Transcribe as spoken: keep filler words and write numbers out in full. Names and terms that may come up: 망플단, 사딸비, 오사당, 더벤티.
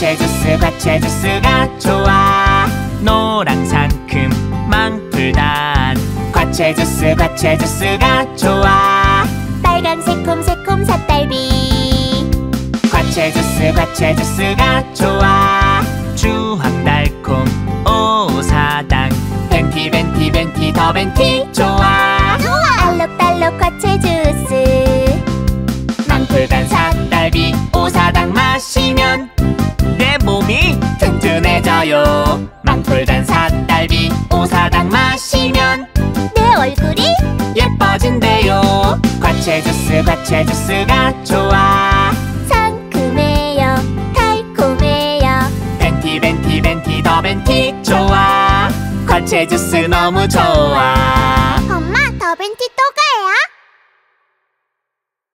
과채 주스 과채 주스가 좋아. 노랑 상큼 망플단 과채 주스 과채 주스가 좋아. 빨간 새콤 새콤 사딸비 과채 주스 과채 주스가 좋아. 주황 달콤 오사당 벤티 벤티 벤티 더벤티 좋아. 알록달록 과채 주스 망플단 사딸비 오사당 마시면 내 몸이 튼튼해져요. 망플단 사딸비 오사당 마시면 내 얼굴이 예뻐진대요. 과채 주스 과채 주스가 좋아. 상큼해요 달콤해요 벤티 벤티 벤티 더 벤티 좋아. 과채 주스 너무 좋아. 엄마 더벤티 또 가요?